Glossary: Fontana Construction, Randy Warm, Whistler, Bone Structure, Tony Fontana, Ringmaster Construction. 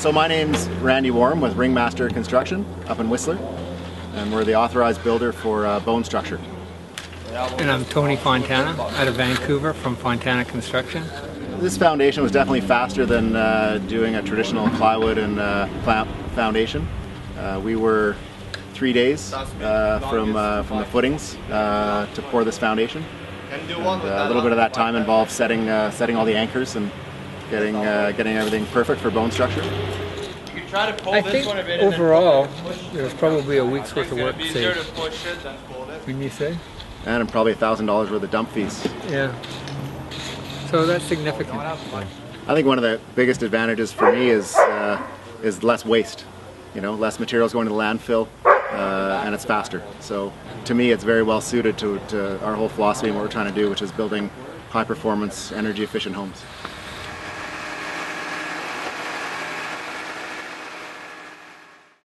So my name's Randy Warm with Ringmaster Construction up in Whistler, and we're the authorized builder for Bone Structure. And I'm Tony Fontana out of Vancouver from Fontana Construction. This foundation was definitely faster than doing a traditional plywood and foundation. We were 3 days from the footings to pour this foundation. And, a little bit of that time involved setting all the anchors and getting everything perfect for Bone Structure. I think overall there was probably a week's worth of work saved. Wouldn't you say? And probably $1,000 worth of dump fees. Yeah. So that's significant. I think one of the biggest advantages for me is less waste. You know, less materials going to the landfill, and it's faster. So to me, it's very well suited to our whole philosophy and what we're trying to do, which is building high-performance, energy-efficient homes.